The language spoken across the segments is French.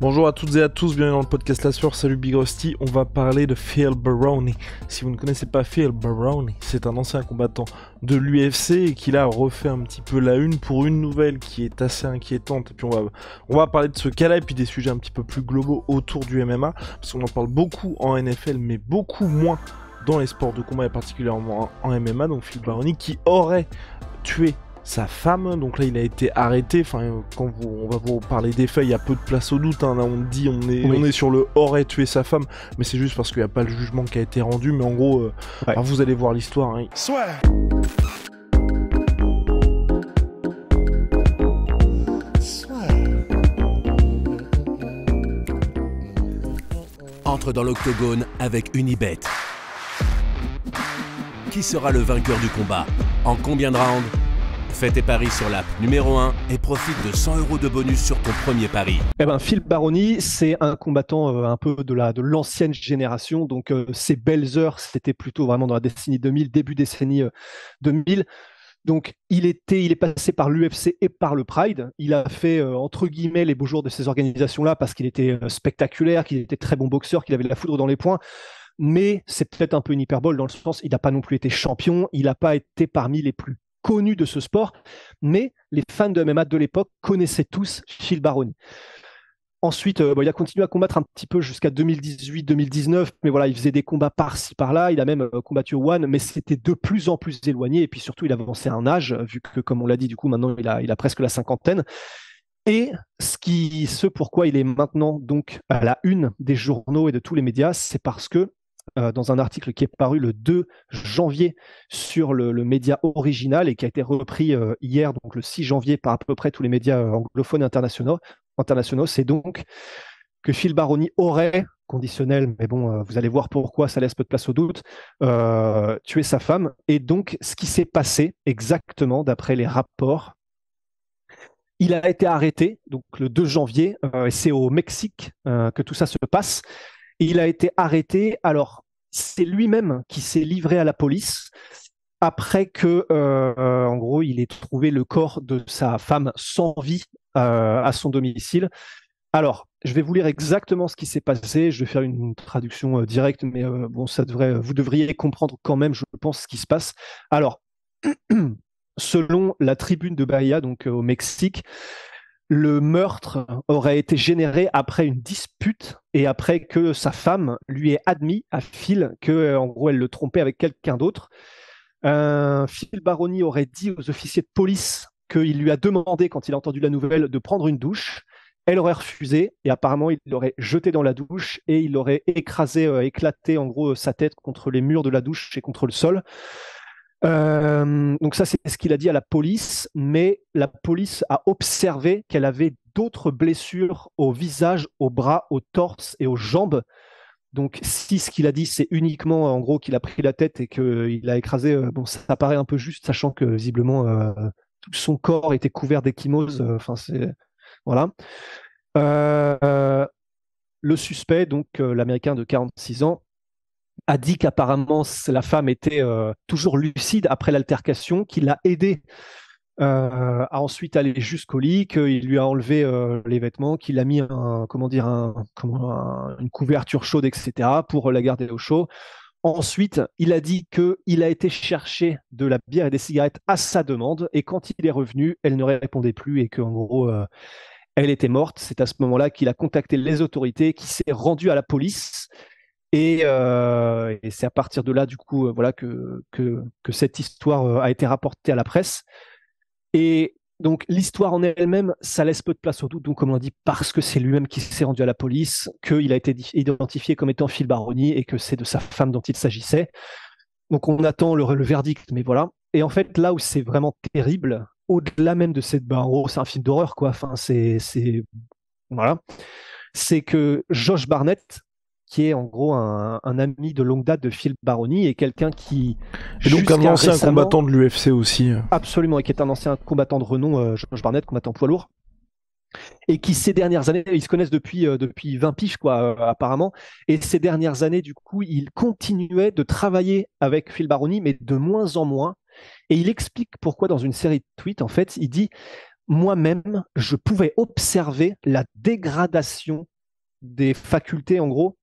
Bonjour à toutes et à tous, bienvenue dans le podcast La Sueur, salut Big Rusty, on va parler de Phil Baroni. Si vous ne connaissez pas Phil Baroni, c'est un ancien combattant de l'UFC et qu'il a refait un petit peu la une pour une nouvelle qui est assez inquiétante. Et puis on va parler de ce cas-là et puis des sujets un petit peu plus globaux autour du MMA, parce qu'on en parle beaucoup en NFL mais beaucoup moins dans les sports de combat et particulièrement en MMA. Donc Phil Baroni qui aurait tué sa femme, donc là il a été arrêté. Enfin, quand on va vous parler des faits, il y a peu de place au doute, hein. Là on dit on est sur le aurait tué sa femme, mais c'est juste parce qu'il n'y a pas le jugement qui a été rendu, mais en gros, alors vous allez voir l'histoire. Hein. Soit. Entre dans l'octogone avec Unibet. Qui sera le vainqueur du combat? En combien de rounds? Fais tes paris sur l'app numéro 1 et profite de 100 € de bonus sur ton premier pari. Eh ben, Phil Baroni, c'est un combattant un peu de l'ancienne génération. Donc, ses belles heures, c'était plutôt vraiment dans la décennie 2000, début décennie 2000. Donc, il est passé par l'UFC et par le Pride. Il a fait, entre guillemets, les beaux jours de ces organisations-là parce qu'il était spectaculaire, qu'il était très bon boxeur, qu'il avait de la foudre dans les poings. Mais c'est peut-être un peu une hyperbole dans le sens, il n'a pas non plus été champion, il n'a pas été parmi les plus connu de ce sport, mais les fans de MMA de l'époque connaissaient tous Phil Baroni. Ensuite, il a continué à combattre un petit peu jusqu'à 2018-2019, mais voilà, il faisait des combats par-ci, par-là, il a même combattu au One, mais c'était de plus en plus éloigné, et puis surtout, il avançait à un âge, vu que, comme on l'a dit, du coup, maintenant, il a presque la cinquantaine. Et ce pourquoi il est maintenant donc à la une des journaux et de tous les médias, c'est parce que dans un article qui est paru le 2 janvier sur le média original et qui a été repris hier, donc le 6 janvier, par à peu près tous les médias anglophones et internationaux, c'est donc que Phil Baroni aurait, conditionnel, mais bon, vous allez voir pourquoi, ça laisse peu de place au doute, tué sa femme. Et donc, ce qui s'est passé exactement d'après les rapports, il a été arrêté, donc le 2 janvier, et c'est au Mexique que tout ça se passe. Il a été arrêté, alors c'est lui-même qui s'est livré à la police après que, en gros, il ait trouvé le corps de sa femme sans vie à son domicile. Alors, je vais vous lire exactement ce qui s'est passé, je vais faire une traduction directe, mais bon, vous devriez comprendre quand même, je pense, ce qui se passe. Alors, selon la tribune de Bahia, donc au Mexique, le meurtre aurait été généré après une dispute et après que sa femme lui ait admis à Phil que, en gros, elle le trompait avec quelqu'un d'autre. Phil Baroni aurait dit aux officiers de police qu'il lui a demandé, quand il a entendu la nouvelle, de prendre une douche. Elle aurait refusé et apparemment, il l'aurait jeté dans la douche et il aurait éclaté, en gros, sa tête contre les murs de la douche et contre le sol. Donc ça, c'est ce qu'il a dit à la police, mais la police a observé qu'elle avait d'autres blessures au visage, aux bras, au torse et aux jambes. Donc si ce qu'il a dit, c'est uniquement en gros qu'il a pris la tête et qu'il a écrasé, bon, ça paraît un peu juste, sachant que visiblement tout son corps était couvert d'échymoses. Enfin, c'est voilà. Le suspect, donc l'Américain de 46 ans, a dit qu'apparemment la femme était toujours lucide après l'altercation, qu'il l'a aidé à ensuite aller jusqu'au lit, qu'il lui a enlevé les vêtements, qu'il a mis une couverture chaude, etc., pour la garder au chaud. Ensuite, il a dit qu'il a été chercher de la bière et des cigarettes à sa demande, et quand il est revenu, elle ne répondait plus et qu'en gros, elle était morte. C'est à ce moment-là qu'il a contacté les autorités, qu'il s'est rendu à la police. Et c'est à partir de là, du coup, voilà, que cette histoire a été rapportée à la presse. Et donc, l'histoire en elle-même, ça laisse peu de place au doute. Donc, comme on dit, parce que c'est lui-même qui s'est rendu à la police, qu'il a été identifié comme étant Phil Baroni et que c'est de sa femme dont il s'agissait. Donc, on attend le verdict, mais voilà. Et en fait, là où c'est vraiment terrible, au-delà même de cette... c'est un film d'horreur, quoi. Enfin, voilà. C'est que Josh Barnett, qui est en gros un ami de longue date de Phil Baroni et quelqu'un qui... Et donc un ancien combattant de l'UFC aussi. Absolument, et qui est un ancien combattant de renom, Josh Barnett, combattant poids lourd, et qui ces dernières années, ils se connaissent depuis 20 piges quoi, apparemment, et ces dernières années du coup, il continuait de travailler avec Phil Baroni, mais de moins en moins, et il explique pourquoi dans une série de tweets, en fait, il dit moi-même, je pouvais observer la dégradation des facultés, en gros,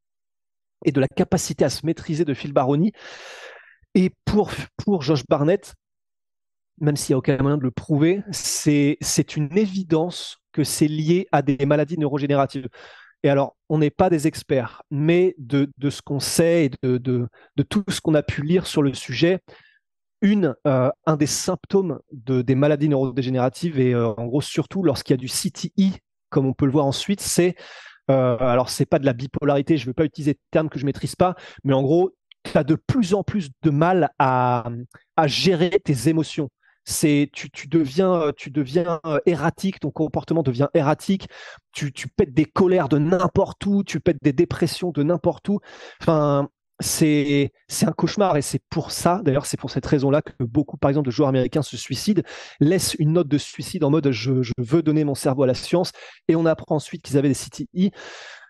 et de la capacité à se maîtriser de Phil Baroni. Et pour Josh Barnett, même s'il n'y a aucun moyen de le prouver, c'est une évidence que c'est lié à des maladies neurogénératives. Et alors, on n'est pas des experts, mais de ce qu'on sait et de tout ce qu'on a pu lire sur le sujet, un des symptômes des maladies neurodégénératives, et en gros surtout lorsqu'il y a du CTI, comme on peut le voir ensuite, c'est, alors c'est pas de la bipolarité, je ne veux pas utiliser de termes que je ne maîtrise pas, mais en gros, tu as de plus en plus de mal à gérer tes émotions. Tu deviens erratique, ton comportement devient erratique, tu pètes des colères de n'importe où, tu pètes des dépressions de n'importe où. Enfin, c'est un cauchemar, et c'est pour ça, d'ailleurs, c'est pour cette raison-là que beaucoup, par exemple, de joueurs américains se suicident, laissent une note de suicide en mode « je veux donner mon cerveau à la science », et on apprend ensuite qu'ils avaient des CTI.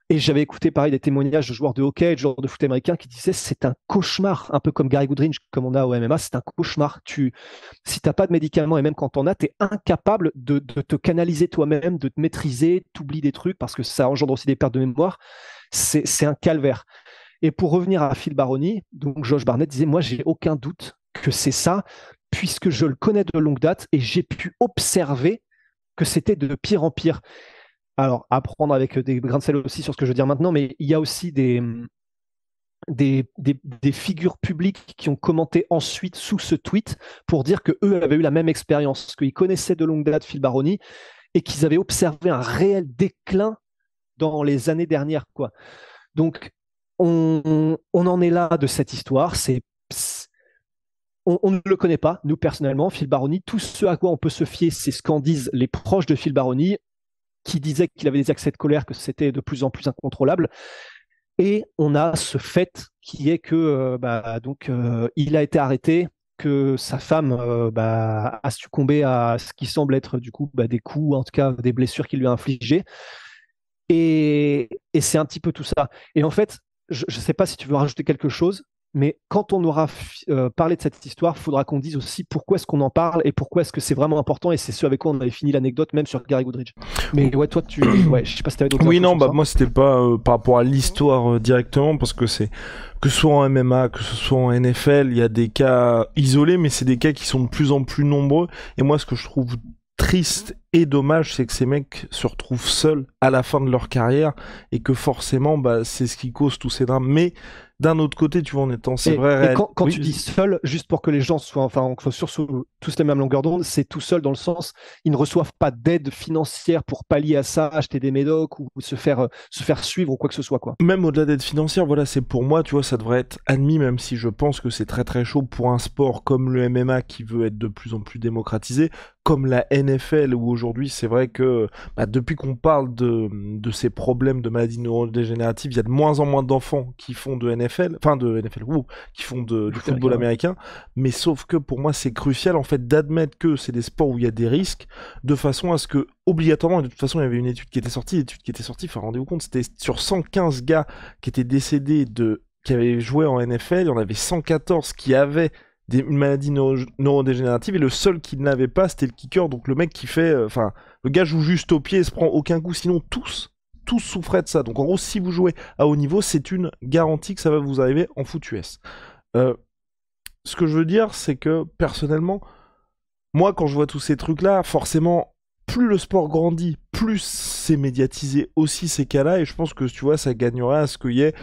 Et j'avais écouté pareil des témoignages de joueurs de hockey, de joueurs de foot américains qui disaient c'est un cauchemar, un peu comme Gary Goodridge, comme on a au MMA, c'est un cauchemar. Si tu n'as pas de médicaments, et même quand tu en as, tu es incapable de te canaliser toi-même, de te maîtriser, tu oublies des trucs parce que ça engendre aussi des pertes de mémoire. C'est un calvaire. Et pour revenir à Phil Baroni, donc Josh Barnett disait moi j'ai aucun doute que c'est ça, puisque je le connais de longue date et j'ai pu observer que c'était de pire en pire. Alors, à prendre avec des grains de sel aussi sur ce que je veux dire maintenant, mais il y a aussi des figures publiques qui ont commenté ensuite sous ce tweet pour dire qu'eux avaient eu la même expérience, qu'ils connaissaient de longue date Phil Baroni et qu'ils avaient observé un réel déclin dans les années dernières, quoi. Donc, on en est là de cette histoire. On ne le connaît pas, nous personnellement, Phil Baroni. Tout ce à quoi on peut se fier, c'est ce qu'en disent les proches de Phil Baroni, qui disait qu'il avait des accès de colère, que c'était de plus en plus incontrôlable. Et on a ce fait qui est que il a été arrêté, que sa femme a succombé à ce qui semble être du coup des coups, en tout cas des blessures qu'il lui a infligées. Et c'est un petit peu tout ça. Et en fait, je ne sais pas si tu veux rajouter quelque chose, mais quand on aura parlé de cette histoire, il faudra qu'on dise aussi pourquoi est-ce qu'on en parle et pourquoi est-ce que c'est vraiment important, et c'est ce avec quoi on avait fini l'anecdote même sur Gary Goodridge. Mais ouais, toi je sais pas si t'avais d'autres. Oui non, moi c'était pas par rapport à l'histoire directement, parce que c'est que ce soit en MMA, que ce soit en NFL, il y a des cas isolés, mais c'est des cas qui sont de plus en plus nombreux. Et moi ce que je trouve triste et dommage, c'est que ces mecs se retrouvent seuls à la fin de leur carrière, et que forcément c'est ce qui cause tous ces drames. Mais d'un autre côté, tu vois, en étant c'est vrai réel. Quand oui, tu dis seul, juste pour que les gens soient sur tous les mêmes longueurs d'onde, c'est tout seul dans le sens ils ne reçoivent pas d'aide financière pour pallier à ça, acheter des médocs ou se faire suivre ou quoi que ce soit, quoi. Même au-delà d'aide financière, voilà, c'est pour moi, tu vois, ça devrait être admis, même si je pense que c'est très très chaud pour un sport comme le MMA qui veut être de plus en plus démocratisé, comme la NFL où aujourd'hui c'est vrai que depuis qu'on parle de ces problèmes de maladies neurodégénératives, il y a de moins en moins d'enfants qui font de NFL, qui font du football américain. Mais sauf que pour moi c'est crucial en fait d'admettre que c'est des sports où il y a des risques, de façon à ce que obligatoirement, et de toute façon il y avait une étude qui était sortie, rendez-vous compte, c'était sur 115 gars qui étaient décédés qui avaient joué en NFL, il y en avait 114 qui avaient une maladie neurodégénérative, et le seul qui ne l'avait pas c'était le kicker, donc le mec qui fait le gars joue juste au pied et se prend aucun coup, sinon tous souffraient de ça. Donc en gros, si vous jouez à haut niveau, c'est une garantie que ça va vous arriver en foot US. Ce que je veux dire, c'est que personnellement, moi quand je vois tous ces trucs là, forcément plus le sport grandit, plus c'est médiatisé aussi ces cas là, et je pense que tu vois, ça gagnerait à ce qu'il y ait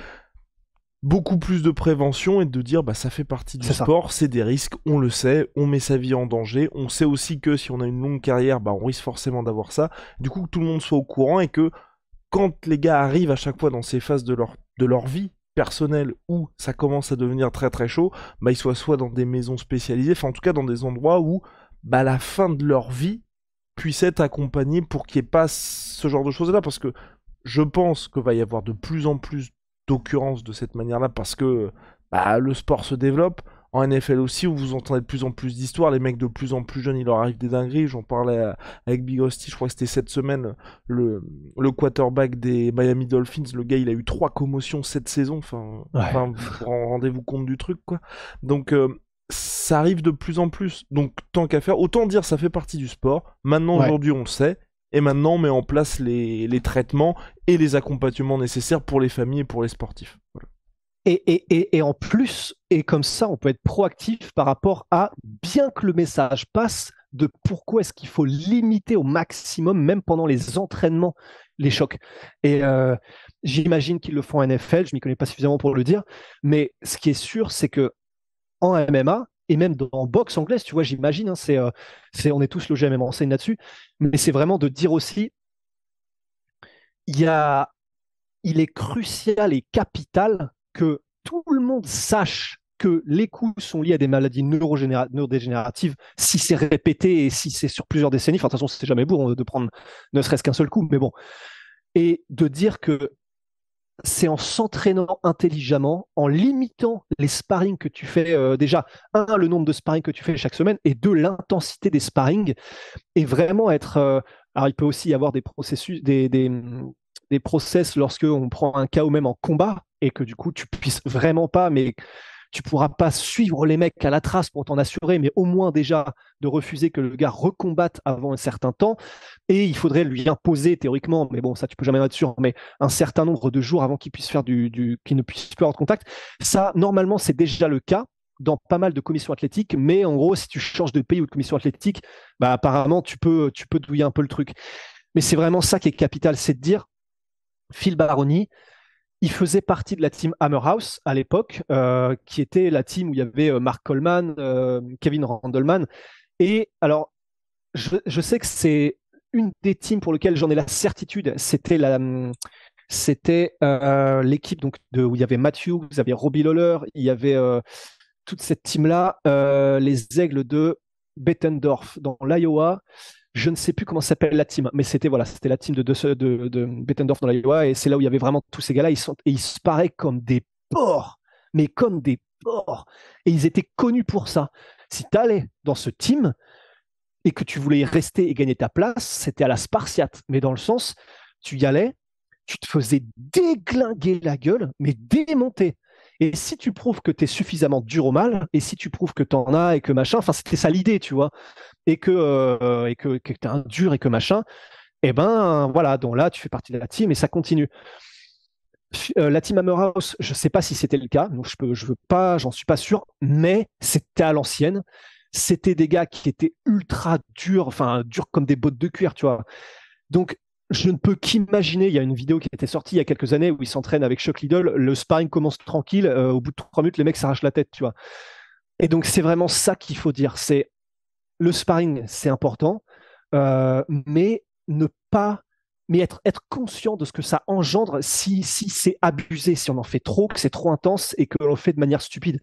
beaucoup plus de prévention et de dire ça fait partie du sport, c'est des risques, on le sait, on met sa vie en danger, on sait aussi que si on a une longue carrière, on risque forcément d'avoir ça. Du coup, que tout le monde soit au courant, et que quand les gars arrivent à chaque fois dans ces phases de leur vie personnelle où ça commence à devenir très très chaud, ils soient soit dans des maisons spécialisées, en tout cas dans des endroits où la fin de leur vie puisse être accompagnée pour qu'il n'y ait pas ce genre de choses là, parce que je pense qu'il va y avoir de plus en plus d'occurrence de cette manière-là, parce que le sport se développe. En NFL aussi, où vous entendez de plus en plus d'histoires, les mecs de plus en plus jeunes, il leur arrive des dingueries. J'en parlais avec Big Rusty, je crois que c'était cette semaine, le quarterback des Miami Dolphins, le gars il a eu 3 commotions cette saison, vous rendez-vous compte du truc, quoi. Donc ça arrive de plus en plus. Donc tant qu'à faire, autant dire ça fait partie du sport. Maintenant, aujourd'hui, on le sait. Et maintenant, on met en place les traitements et les accompagnements nécessaires pour les familles et pour les sportifs. Voilà. Et en plus, et comme ça, on peut être proactif par rapport à, bien que le message passe, de pourquoi est-ce qu'il faut limiter au maximum, même pendant les entraînements, les chocs. Et j'imagine qu'ils le font en NFL, je ne m'y connais pas suffisamment pour le dire, mais ce qui est sûr, c'est que en MMA, et même en boxe anglaise, tu vois, j'imagine, hein, on est tous logés à même enseigne là-dessus, mais c'est vraiment de dire aussi, il est crucial et capital que tout le monde sache que les coups sont liés à des maladies neurodégénératives si c'est répété et si c'est sur plusieurs décennies. Enfin, de toute façon, c'est jamais bon de prendre ne serait-ce qu'un seul coup, mais bon. Et de dire que c'est en s'entraînant intelligemment, en limitant les sparring que tu fais déjà, un, le nombre de sparring que tu fais chaque semaine, et deux, l'intensité des sparring, et vraiment être... alors, il peut aussi y avoir des processus, des process lorsqu'on prend un KO même en combat, et que du coup, tu puisses vraiment pas... mais tu ne pourras pas suivre les mecs à la trace pour t'en assurer, mais au moins déjà de refuser que le gars recombatte avant un certain temps. Et il faudrait lui imposer théoriquement, mais bon, ça tu peux jamais en être sûr, mais un certain nombre de jours avant qu'il puisse faire qu'il ne puisse plus avoir de contact. Ça, normalement, c'est déjà le cas dans pas mal de commissions athlétiques, mais en gros, si tu changes de pays ou de commission athlétique, bah, apparemment, tu peux douiller un peu le truc. Mais c'est vraiment ça qui est capital, c'est de dire, Phil Baroni, il faisait partie de la team Hammer House à l'époque, qui était la team où il y avait Mark Coleman, Kevin Randleman. Et alors, je sais que c'est une des teams pour lesquelles j'en ai la certitude. C'était l'équipe donc où il y avait Matthews, il y avait Robbie Lawler, il y avait toute cette team-là, les Aigles de Bettendorf dans l'Iowa. Je ne sais plus comment s'appelle la team, mais c'était la team de Bettendorf dans l'Iowa, et c'est là où il y avait vraiment tous ces gars-là. Ils se paraient comme des porcs, mais comme des porcs. Et ils étaient connus pour ça. Si tu allais dans ce team et que tu voulais y rester et gagner ta place, c'était à la Spartiate. Mais dans le sens, tu y allais, tu te faisais déglinguer la gueule, mais démonter. Et si tu prouves que tu es suffisamment dur au mal, et si tu prouves que tu en as et que machin, enfin c'était ça l'idée, tu vois, et que tu es un dur et que machin, et ben voilà, donc là tu fais partie de la team et ça continue. La team Hammer House, je ne sais pas si c'était le cas, donc j'en suis pas sûr, mais c'était à l'ancienne, c'était des gars qui étaient ultra durs, enfin durs comme des bottes de cuir, tu vois. Donc, je ne peux qu'imaginer, il y a une vidéo qui était sortie il y a quelques années où ils s'entraînent avec Chuck Lidl, le sparring commence tranquille, au bout de 3 minutes, les mecs s'arrachent la tête, tu vois. Et donc, c'est vraiment ça qu'il faut dire, c'est le sparring, c'est important, mais être conscient de ce que ça engendre si c'est abusé, si on en fait trop, que c'est trop intense et que l'on fait de manière stupide.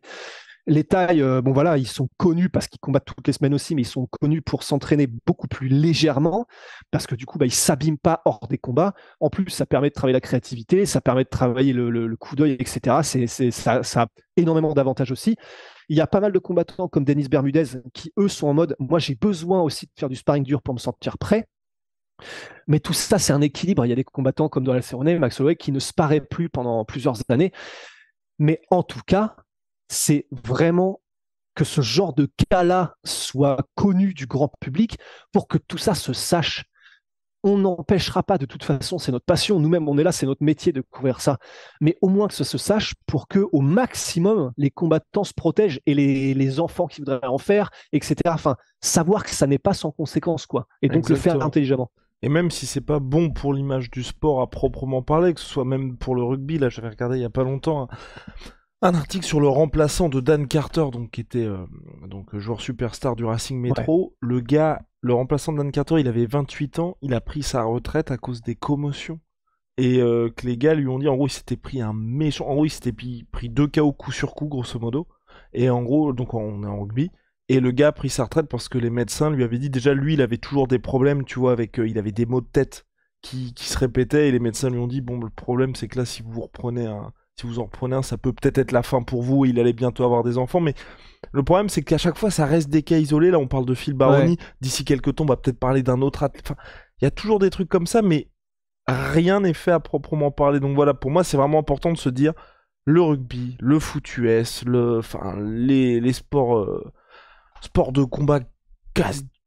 Les tailles, bon voilà, ils sont connus parce qu'ils combattent toutes les semaines aussi, mais ils sont connus pour s'entraîner beaucoup plus légèrement parce que du coup, bah, ils ne s'abîment pas hors des combats. En plus, ça permet de travailler la créativité, ça permet de travailler le coup d'œil, etc. Ça a énormément d'avantages aussi. Il y a pas mal de combattants comme Denis Bermudez qui, eux, sont en mode « Moi, j'ai besoin aussi de faire du sparring dur pour me sentir prêt ». Mais tout ça, c'est un équilibre. Il y a des combattants comme Donald Cerrone, Max Holloway qui ne sparraient plus pendant plusieurs années. Mais en tout cas, c'est vraiment que ce genre de cas-là soit connu du grand public pour que tout ça se sache. On n'empêchera pas, de toute façon, c'est notre passion, nous-mêmes on est là, c'est notre métier de couvrir ça. Mais au moins que ça se sache pour que, au maximum, les combattants se protègent et les enfants qui voudraient en faire, etc. Enfin, savoir que ça n'est pas sans conséquence, quoi. Et donc exactement, le faire intelligemment. Et même si c'est pas bon pour l'image du sport à proprement parler, que ce soit même pour le rugby, là j'avais regardé il n'y a pas longtemps... Un article sur le remplaçant de Dan Carter, donc, qui était donc, joueur superstar du Racing Métro. Ouais. Le gars, le remplaçant de Dan Carter, il avait 28 ans, il a pris sa retraite à cause des commotions. Et que les gars lui ont dit, en gros, il s'était pris un méchant. En gros, il s'était pris 2 KO coup sur coup, grosso modo. Et en gros, donc on est en rugby. Et le gars a pris sa retraite parce que les médecins lui avaient dit, déjà, lui, il avait toujours des problèmes, tu vois, avec il avait des maux de tête qui se répétaient. Et les médecins lui ont dit, bon, le problème, c'est que là, si vous reprenez un. Si vous en reprenez un, ça peut peut-être être la fin pour vous, il allait bientôt avoir des enfants, mais le problème c'est qu'à chaque fois ça reste des cas isolés, là on parle de Phil Baroni, ouais. D'ici quelques temps on va peut-être parler d'un autre athlète, enfin, il y a toujours des trucs comme ça, mais rien n'est fait à proprement parler, donc voilà, pour moi c'est vraiment important de se dire, le rugby, le foot US, les sports, sports de combat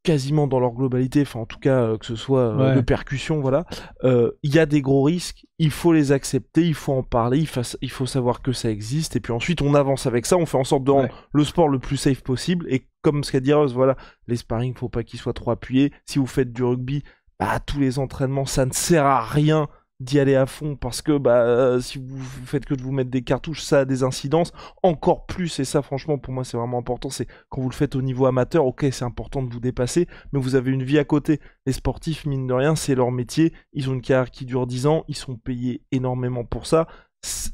quasiment dans leur globalité, enfin en tout cas que ce soit de percussion, voilà, il y a des gros risques, il faut les accepter, il faut en parler, il faut savoir que ça existe, et puis ensuite on avance avec ça, on fait en sorte de rendre le sport le plus safe possible, et comme ce qu'a dit Rose, voilà, les sparring, faut pas qu'ils soient trop appuyés, si vous faites du rugby, bah, tous les entraînements, ça ne sert à rien d'y aller à fond, parce que bah, si vous faites que de vous mettre des cartouches, ça a des incidences, encore plus, et ça franchement pour moi c'est vraiment important, c'est quand vous le faites au niveau amateur, ok c'est important de vous dépasser, mais vous avez une vie à côté, les sportifs mine de rien c'est leur métier, ils ont une carrière qui dure 10 ans, ils sont payés énormément pour ça,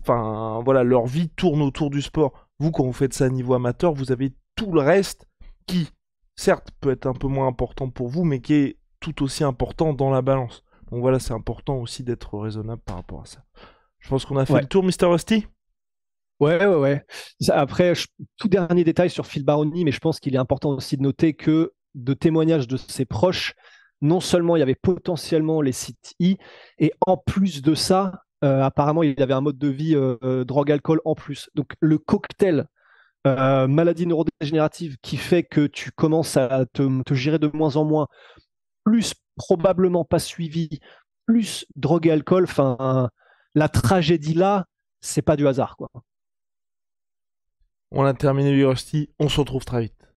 enfin voilà, leur vie tourne autour du sport, vous quand vous faites ça à niveau amateur, vous avez tout le reste qui certes peut être un peu moins important pour vous, mais qui est tout aussi important dans la balance. Donc voilà, c'est important aussi d'être raisonnable par rapport à ça. Je pense qu'on a fait le tour, Mr. Rusty. Ouais. Après, tout dernier détail sur Phil Baroni, mais je pense qu'il est important aussi de noter que de témoignages de ses proches, non seulement il y avait potentiellement les CTI, et en plus de ça, apparemment, il avait un mode de vie drogue-alcool en plus. Donc le cocktail maladie neurodégénérative qui fait que tu commences à te gérer de moins en moins, plus probablement pas suivi, plus drogue et alcool, enfin, la tragédie là, c'est pas du hasard, quoi. On a terminé, Rusty, on se retrouve très vite.